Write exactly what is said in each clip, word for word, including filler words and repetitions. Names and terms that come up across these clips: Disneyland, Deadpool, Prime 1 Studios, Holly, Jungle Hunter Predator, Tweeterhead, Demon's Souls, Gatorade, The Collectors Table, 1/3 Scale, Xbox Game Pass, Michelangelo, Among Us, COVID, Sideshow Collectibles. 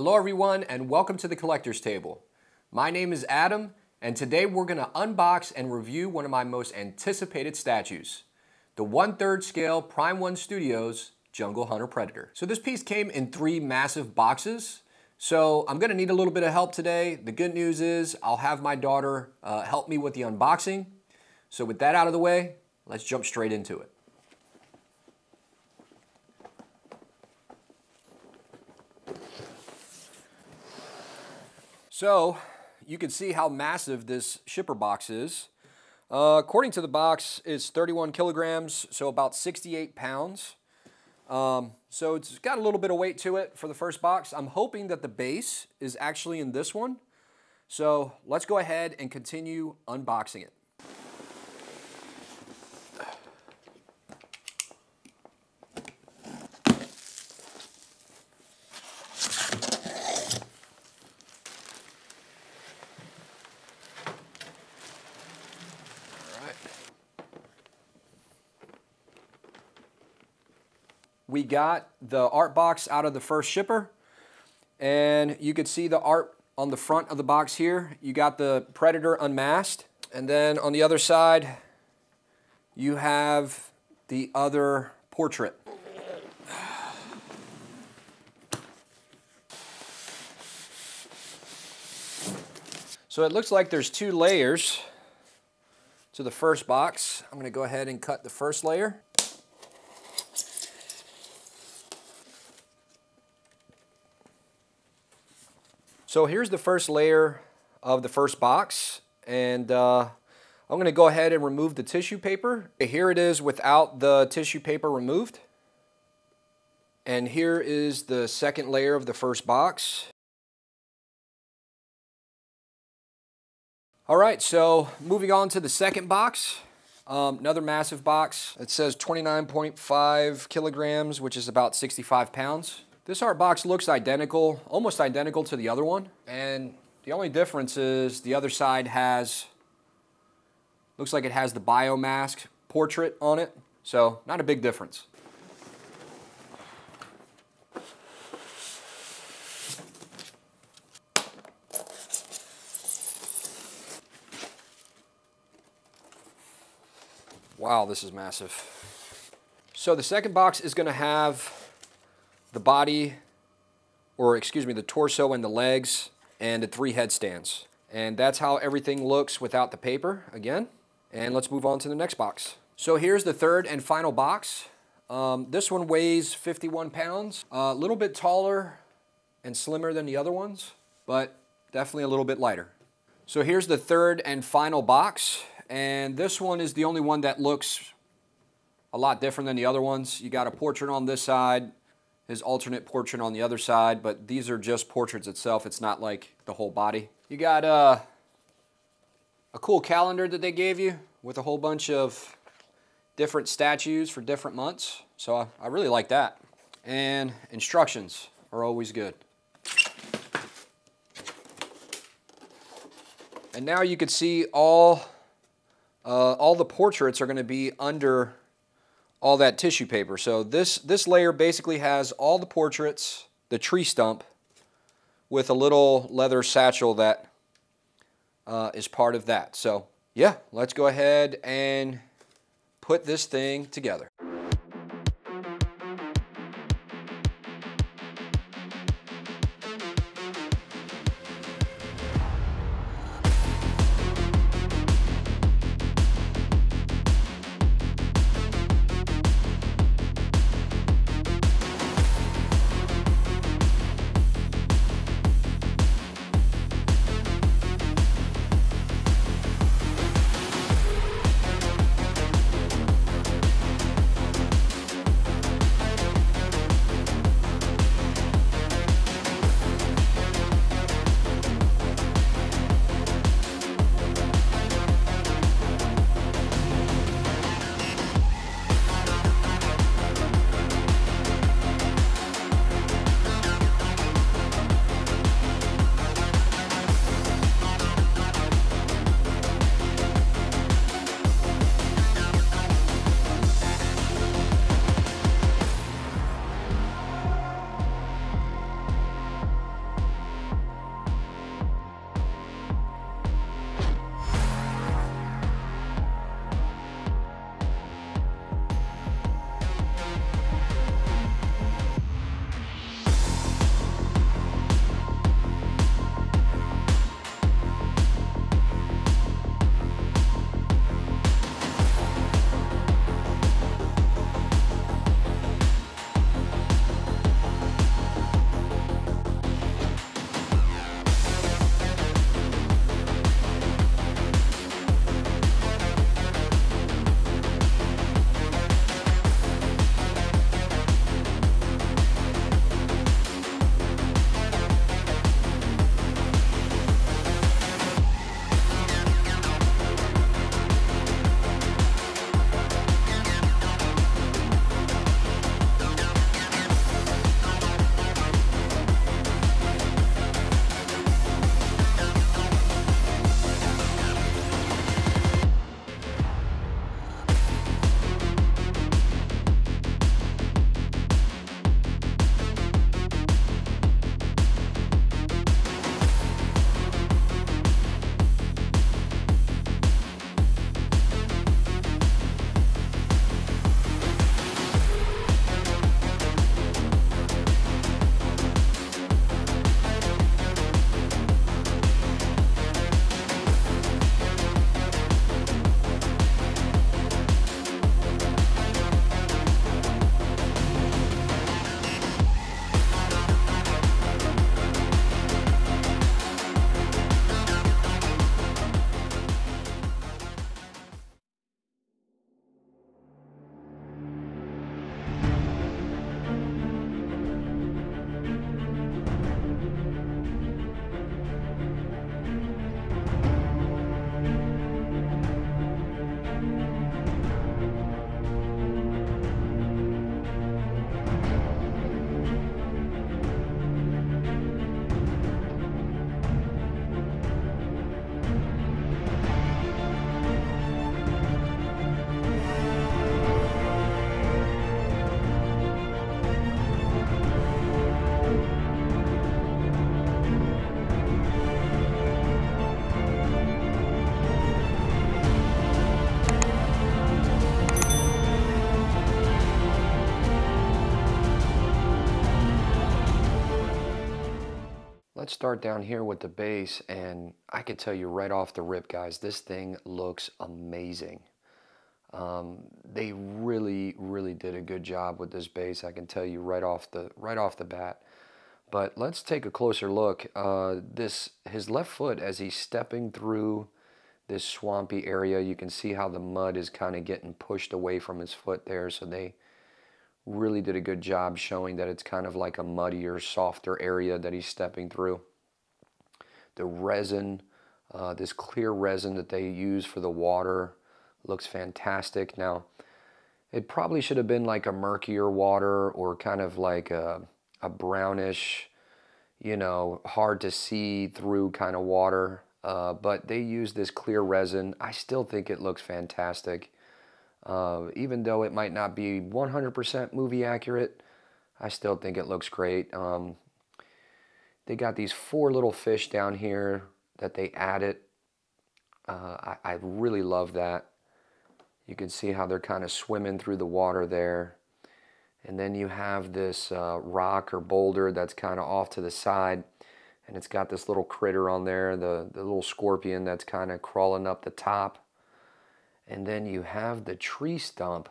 Hello everyone and welcome to the Collector's Table. My name is Adam and today we're going to unbox and review one of my most anticipated statues, the one third scale Prime one Studios Jungle Hunter Predator. So this piece came in three massive boxes, so I'm going to need a little bit of help today. The good news is I'll have my daughter uh, help me with the unboxing. So with that out of the way, let's jump straight into it. So you can see how massive this shipper box is. Uh, according to the box, it's thirty-one kilograms, so about sixty-eight pounds. Um, so it's got a little bit of weight to it for the first box. I'm hoping that the base is actually in this one. So let's go ahead and continue unboxing it. We got the art box out of the first shipper, and you could see the art on the front of the box here. You got the Predator unmasked, and then on the other side, you have the other portrait. So it looks like there's two layers to the first box. I'm gonna go ahead and cut the first layer. So here's the first layer of the first box, and uh, I'm gonna go ahead and remove the tissue paper. Here it is without the tissue paper removed. And here is the second layer of the first box. All right, so moving on to the second box, um, another massive box. It says twenty-nine point five kilograms, which is about sixty-five pounds. This art box looks identical, almost identical to the other one. And the only difference is the other side has, looks like it has the biomask portrait on it. So not a big difference. Wow, this is massive. So the second box is gonna have the body, or excuse me, the torso and the legs and the three headstands. And that's how everything looks without the paper again. And let's move on to the next box. So here's the third and final box. Um, this one weighs fifty-one pounds, a little bit taller and slimmer than the other ones, but definitely a little bit lighter. So here's the third and final box. And this one is the only one that looks a lot different than the other ones. You got a portrait on this side, his alternate portrait on the other side, but these are just portraits itself. It's not like the whole body. You got uh, a cool calendar that they gave you with a whole bunch of different statues for different months. So I, I really like that. And instructions are always good. And now you can see all, uh, all the portraits are gonna be under all that tissue paper. So this, this layer basically has all the portraits, the tree stump, with a little leather satchel that uh, is part of that. So yeah, let's go ahead and put this thing together. Let's start down here with the base, and I can tell you right off the rip, guys, this thing looks amazing. Um, they really, really did a good job with this base. I can tell you right off the right off the bat. But let's take a closer look. Uh, this his left foot as he's stepping through this swampy area. You can see how the mud is kind of getting pushed away from his foot there. So they really did a good job showing that it's kind of like a muddier, softer area that he's stepping through. The resin, uh, this clear resin that they use for the water, looks fantastic. Now, it probably should have been like a murkier water, or kind of like a, a brownish, you know, hard to see through kind of water. Uh, but they use this clear resin. I still think it looks fantastic. Uh, even though it might not be one hundred percent movie accurate, I still think it looks great. Um, they got these four little fish down here that they added. Uh, I, I really love that. You can see how they're kind of swimming through the water there. And then you have this uh, rock or boulder that's kind of off to the side, and it's got this little critter on there, the, the little scorpion that's kind of crawling up the top. And then you have the tree stump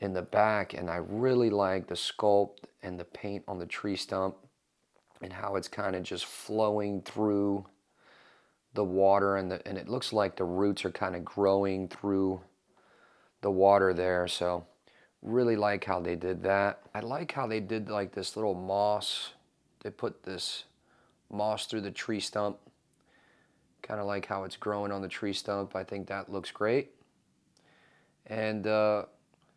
in the back, and I really like the sculpt and the paint on the tree stump and how it's kind of just flowing through the water, and, the, and it looks like the roots are kind of growing through the water there. So really like how they did that. I like how they did like this little moss. They put this moss through the tree stump. Kind of like how it's growing on the tree stump. I think that looks great. And uh,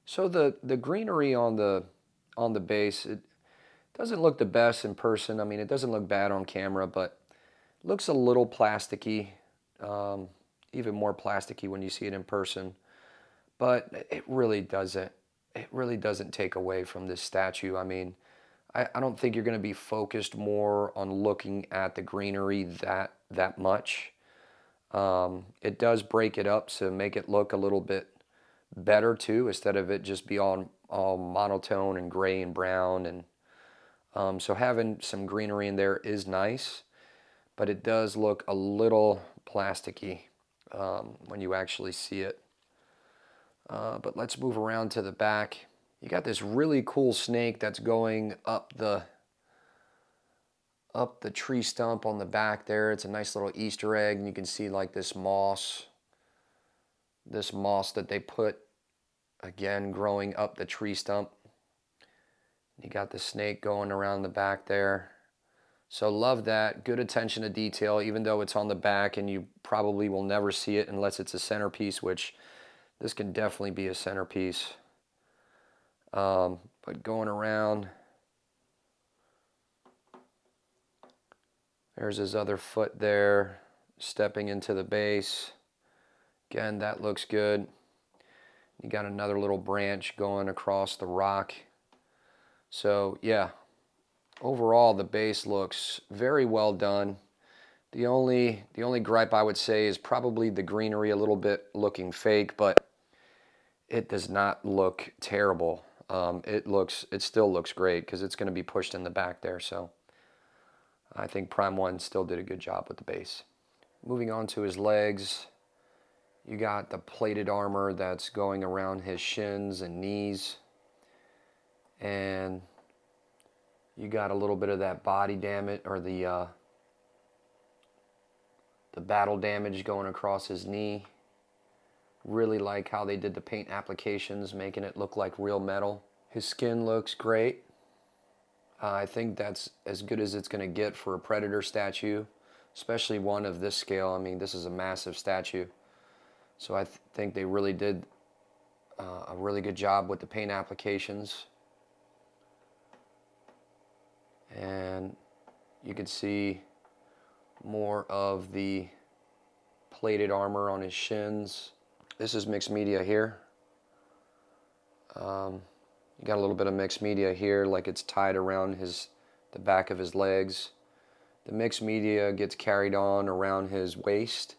so the the greenery on the on the base, it doesn't look the best in person. I mean, it doesn't look bad on camera, but it looks a little plasticky, um, even more plasticky when you see it in person. But it really doesn't. It really doesn't take away from this statue. I mean, I, I don't think you're going to be focused more on looking at the greenery that that much. Um, it does break it up, so make it look a little bit better too, instead of it just be all, all monotone and gray and brown. And um, so having some greenery in there is nice, but it does look a little plasticky um, when you actually see it. Uh, but let's move around to the back. You got this really cool snake that's going up the up the tree stump on the back there. It's a nice little Easter egg, and you can see like this moss, this moss that they put, again, growing up the tree stump. You got the snake going around the back there. So love that, good attention to detail, even though it's on the back and you probably will never see it unless it's a centerpiece, which this can definitely be a centerpiece. Um, but going around, there's his other foot there, stepping into the base. Again, that looks good. You got another little branch going across the rock. So yeah, overall the base looks very well done. The only, the only gripe I would say is probably the greenery a little bit looking fake, but it does not look terrible. Um, it looks, it still looks great because it's going to be pushed in the back there, so I think Prime one still did a good job with the base. Moving on to his legs, you got the plated armor that's going around his shins and knees. And you got a little bit of that body damage, or the, uh, the battle damage going across his knee. Really like how they did the paint applications, making it look like real metal. His skin looks great. Uh, I think that's as good as it's going to get for a Predator statue, especially one of this scale. I mean, this is a massive statue. So I th think they really did uh, a really good job with the paint applications. And you can see more of the plated armor on his shins. This is mixed media here. Um, You got a little bit of mixed media here, like it's tied around his the back of his legs. The mixed media gets carried on around his waist.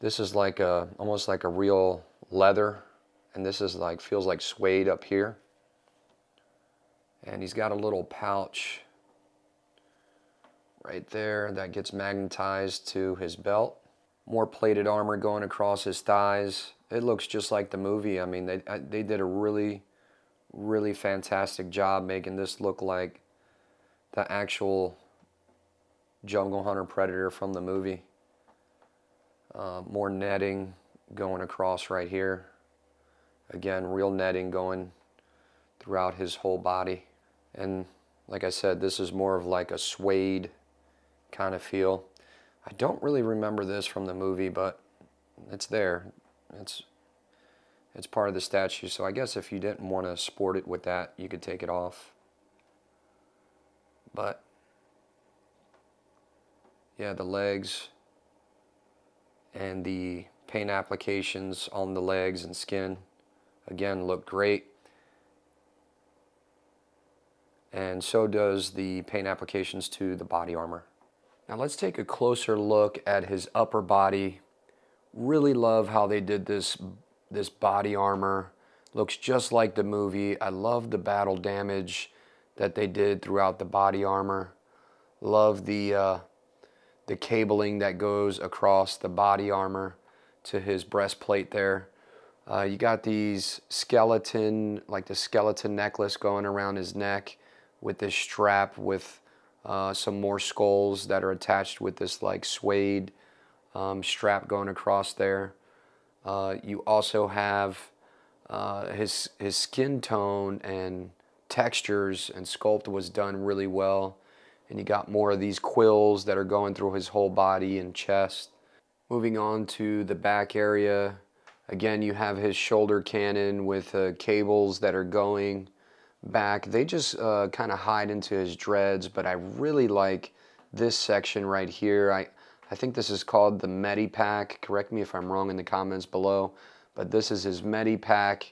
This is like a almost like a real leather, and this is like feels like suede up here. And he's got a little pouch right there. That gets magnetized to his belt. More plated armor going across his thighs. It looks just like the movie. I mean, they, they did a really, really fantastic job making this look like the actual Jungle Hunter Predator from the movie. Uh, more netting going across right here. Again, real netting going throughout his whole body. And like I said, this is more of like a suede kind of feel. I don't really remember this from the movie, but it's there. It's, it's part of the statue, so I guess if you didn't want to sport it with that, you could take it off. But yeah, the legs and the paint applications on the legs and skin, again, look great. And so does the paint applications to the body armor. Now let's take a closer look at his upper body. Really love how they did this, this body armor. Looks just like the movie. I love the battle damage that they did throughout the body armor. Love the, uh, the cabling that goes across the body armor to his breastplate there. Uh, you got these skeleton, like the skeleton necklace going around his neck with this strap with uh, some more skulls that are attached with this like suede um, strap going across there. Uh, you also have uh, his, his skin tone and textures and sculpt was done really well. And you got more of these quills that are going through his whole body and chest. Moving on to the back area. Again, you have his shoulder cannon with uh, cables that are going back. They just uh, kind of hide into his dreads, but I really like this section right here. I, I think this is called the Medipack. Correct me if I'm wrong in the comments below, but this is his Medipack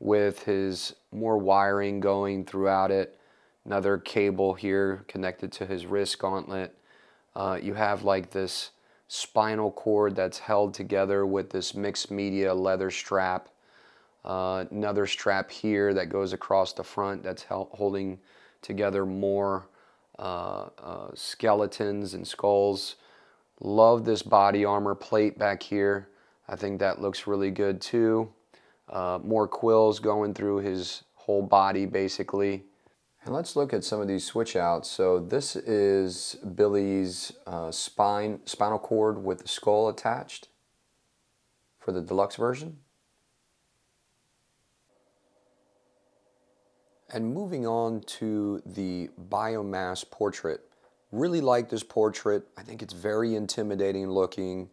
with his more wiring going throughout it. Another cable here connected to his wrist gauntlet. Uh, you have like this spinal cord that's held together with this mixed media leather strap. Uh, another strap here that goes across the front that's held, holding together more uh, uh, skeletons and skulls. Love this body armor plate back here. I think that looks really good too. Uh, more quills going through his whole body basically. And let's look at some of these switch outs. So this is Billy's uh, spine, spinal cord with the skull attached for the deluxe version. And moving on to the biomass portrait. Really like this portrait. I think it's very intimidating looking.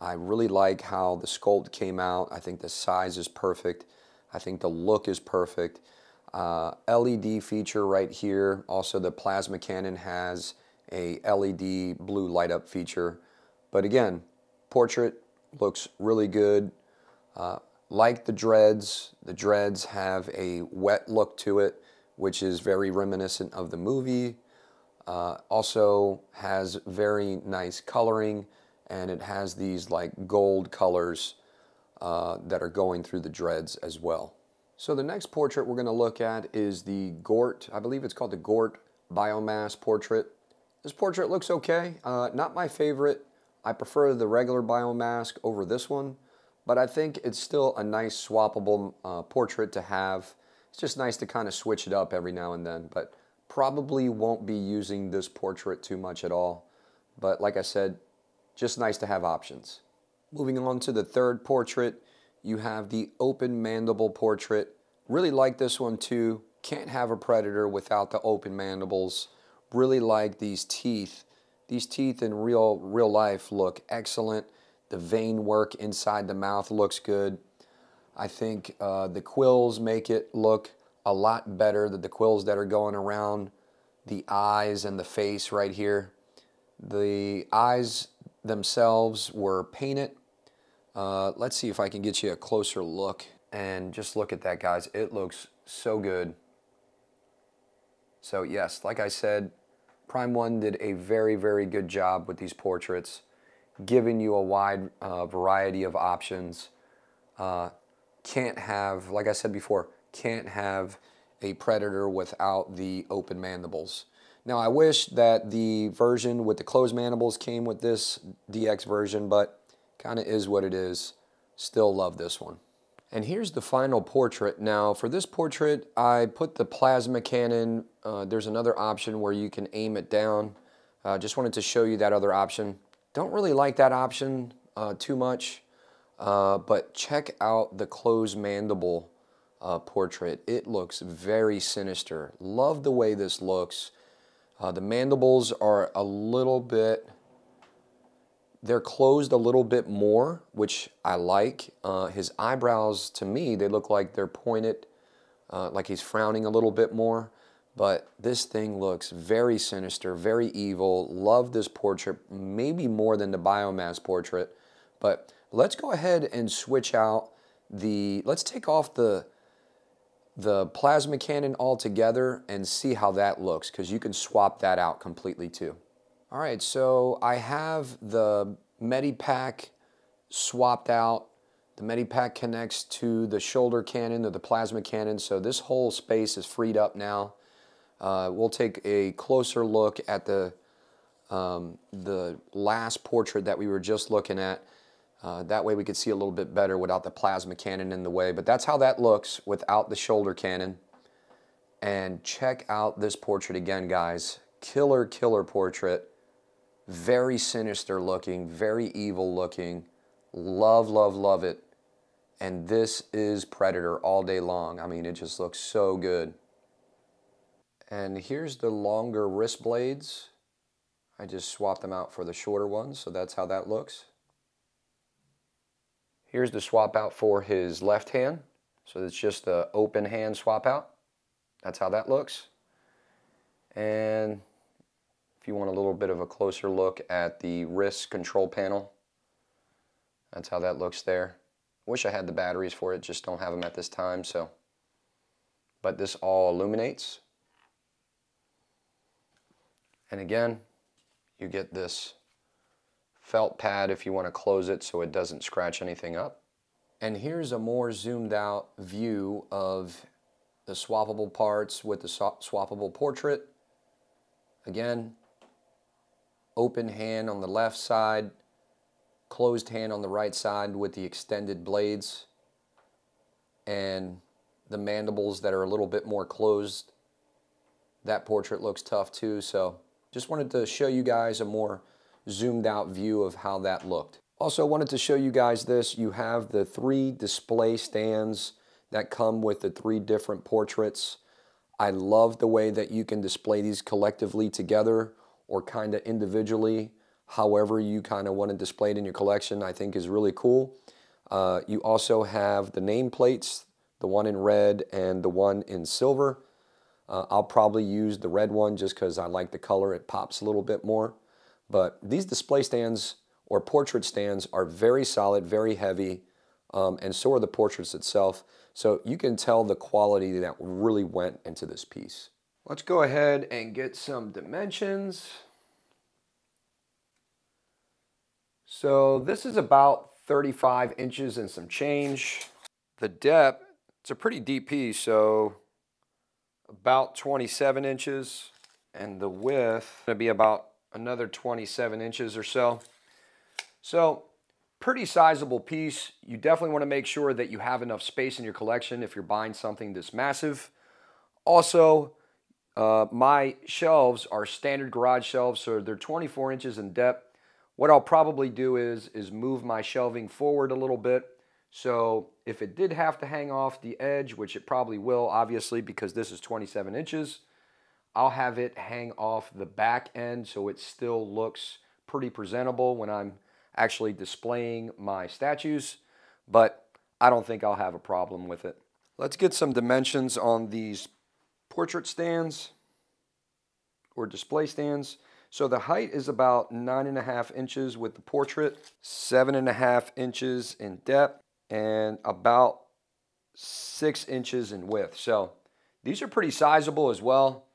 I really like how the sculpt came out. I think the size is perfect. I think the look is perfect. Uh, L E D feature right here. Also the plasma cannon has a L E D blue light up feature. But again, portrait looks really good. Uh, like the dreads, the dreads have a wet look to it, which is very reminiscent of the movie. Uh, also has very nice coloring, and it has these like gold colors uh, that are going through the dreads as well. So the next portrait we're going to look at is the Gort, I believe it's called the Gort Biomass Portrait. This portrait looks okay, uh, not my favorite. I prefer the regular Biomass over this one, but I think it's still a nice swappable uh, portrait to have. It's just nice to kind of switch it up every now and then, but probably won't be using this portrait too much at all. But like I said, just nice to have options. Moving on to the third portrait. You have the open mandible portrait. Really like this one too. Can't have a predator without the open mandibles. Really like these teeth. These teeth in real, real life look excellent. The vein work inside the mouth looks good. I think uh, the quills make it look a lot better, than the quills that are going around the eyes and the face right here. The eyes themselves were painted. Uh, let's see if I can get you a closer look. And just look at that, guys. It looks so good. So yes, like I said, Prime one did a very, very good job with these portraits, giving you a wide uh, variety of options. Uh, can't have, like I said before, can't have a predator without the open mandibles. Now I wish that the version with the closed mandibles came with this D X version, but kind of is what it is. Still love this one. And here's the final portrait. Now for this portrait, I put the plasma cannon. Uh, there's another option where you can aim it down. Uh, just wanted to show you that other option. Don't really like that option uh, too much, uh, but check out the closed mandible uh, portrait. It looks very sinister. Love the way this looks. Uh, the mandibles are a little bit, they're closed a little bit more, which I like. Uh, his eyebrows, to me, they look like they're pointed, uh, like he's frowning a little bit more. But this thing looks very sinister, very evil. Love this portrait, maybe more than the biomass portrait. But let's go ahead and switch out the, let's take off the, the plasma cannon altogether and see how that looks, because you can swap that out completely too. All right, so I have the Medipack swapped out. The Medipack connects to the shoulder cannon or the plasma cannon, so this whole space is freed up now. Uh, we'll take a closer look at the, um, the last portrait that we were just looking at. Uh, that way we could see a little bit better without the plasma cannon in the way, but that's how that looks without the shoulder cannon. And check out this portrait again, guys. Killer, killer portrait. Very sinister looking, very evil looking. Love, love, love it. And this is Predator all day long. I mean, it just looks so good. And here's the longer wrist blades. I just swapped them out for the shorter ones, so that's how that looks. Here's the swap out for his left hand. So it's just an open hand swap out. That's how that looks. And if you want a little bit of a closer look at the wrist control panel, that's how that looks there. Wish I had the batteries for it, just don't have them at this time, so. But this all illuminates. And again, you get this felt pad if you want to close it so it doesn't scratch anything up. And here's a more zoomed out view of the swappable parts with the swappable portrait. Again, open hand on the left side, closed hand on the right side with the extended blades, and the mandibles that are a little bit more closed. That portrait looks tough too, so just wanted to show you guys a more zoomed out view of how that looked. Also wanted to show you guys this. You have the three display stands that come with the three different portraits. I love the way that you can display these collectively together or kind of individually. However you kind of want to display it in your collection, I think is really cool. Uh, you also have the nameplates, the one in red and the one in silver. Uh, I'll probably use the red one just because I like the color. It pops a little bit more. But these display stands or portrait stands are very solid, very heavy, um, and so are the portraits itself. So you can tell the quality that really went into this piece. Let's go ahead and get some dimensions. So this is about thirty-five inches and some change. The depth, it's a pretty deep piece, so about twenty-seven inches, and the width gonna be about another twenty-seven inches or so. So pretty sizable piece. You definitely want to make sure that you have enough space in your collection if you're buying something this massive. Also, uh, my shelves are standard garage shelves, so they're twenty-four inches in depth. What I'll probably do is is move my shelving forward a little bit. So if it did have to hang off the edge, which it probably will, obviously, because this is twenty-seven inches, I'll have it hang off the back end so it still looks pretty presentable when I'm actually displaying my statues, but I don't think I'll have a problem with it. Let's get some dimensions on these portrait stands or display stands. So the height is about nine and a half inches with the portrait, seven and a half inches in depth, and about six inches in width. So these are pretty sizable as well.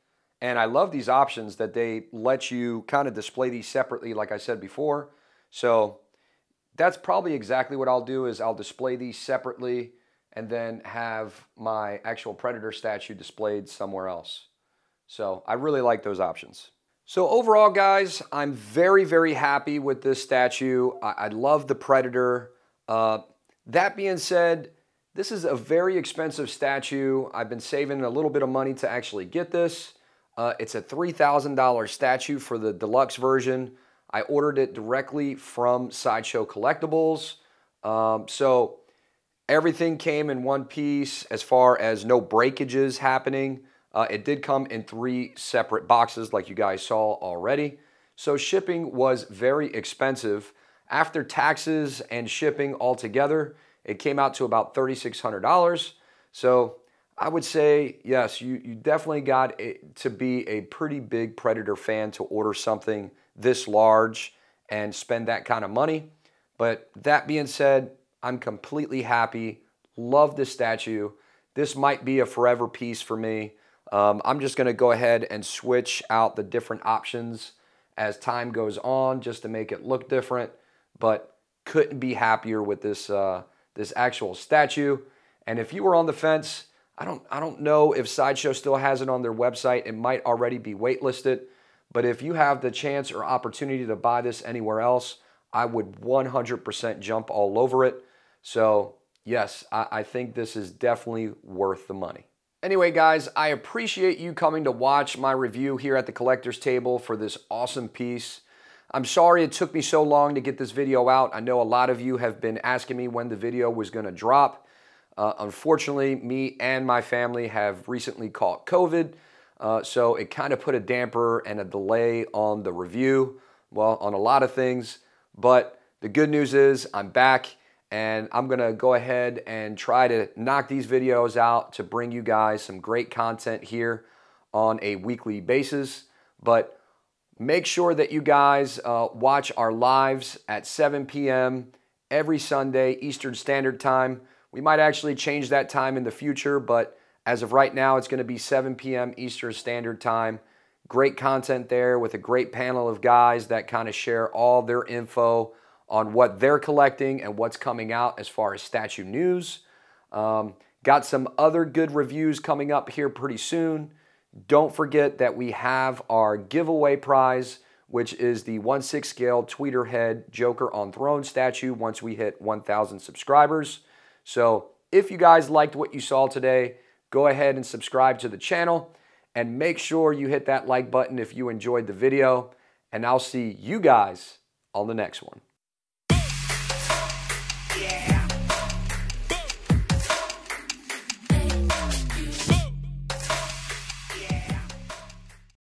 And I love these options that they let you kind of display these separately, like I said before. So that's probably exactly what I'll do is I'll display these separately and then have my actual Predator statue displayed somewhere else. So I really like those options. So overall, guys, I'm very, very happy with this statue. I, I love the Predator. Uh, that being said, this is a very expensive statue. I've been saving a little bit of money to actually get this. Uh, it's a three thousand dollar statue for the deluxe version. I ordered it directly from Sideshow Collectibles. Um, so everything came in one piece as far as no breakages happening. Uh, it did come in three separate boxes like you guys saw already. So shipping was very expensive. After taxes and shipping altogether, it came out to about thirty-six hundred dollars. So I would say, yes, you, you definitely got it to be a pretty big Predator fan to order something this large and spend that kind of money. But that being said, I'm completely happy. Love this statue. This might be a forever piece for me. Um, I'm just gonna go ahead and switch out the different options as time goes on just to make it look different, but couldn't be happier with this, uh, this actual statue. And if you were on the fence, I don't, I don't know if Sideshow still has it on their website. It might already be waitlisted, but if you have the chance or opportunity to buy this anywhere else, I would one hundred percent jump all over it. So yes, I, I think this is definitely worth the money. Anyway, guys, I appreciate you coming to watch my review here at the collector's table for this awesome piece. I'm sorry it took me so long to get this video out. I know a lot of you have been asking me when the video was gonna drop. Uh, unfortunately, me and my family have recently caught COVID, uh, so it kind of put a damper and a delay on the review, well, on a lot of things, but the good news is I'm back. And I'm gonna go ahead and try to knock these videos out to bring you guys some great content here on a weekly basis. But make sure that you guys uh, watch our lives at seven P M every Sunday, Eastern Standard Time. We might actually change that time in the future, but as of right now, it's gonna be seven P M Eastern Standard Time. Great content there with a great panel of guys that kind of share all their info on what they're collecting and what's coming out as far as statue news. Um, got some other good reviews coming up here pretty soon. Don't forget that we have our giveaway prize, which is the one sixth scale Tweeterhead Joker on Throne statue once we hit one thousand subscribers. So if you guys liked what you saw today, go ahead and subscribe to the channel and make sure you hit that like button if you enjoyed the video. And I'll see you guys on the next one. Yeah.